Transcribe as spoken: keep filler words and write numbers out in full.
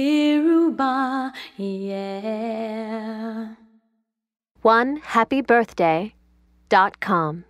Kiruba, yeah. one happy birthday dot com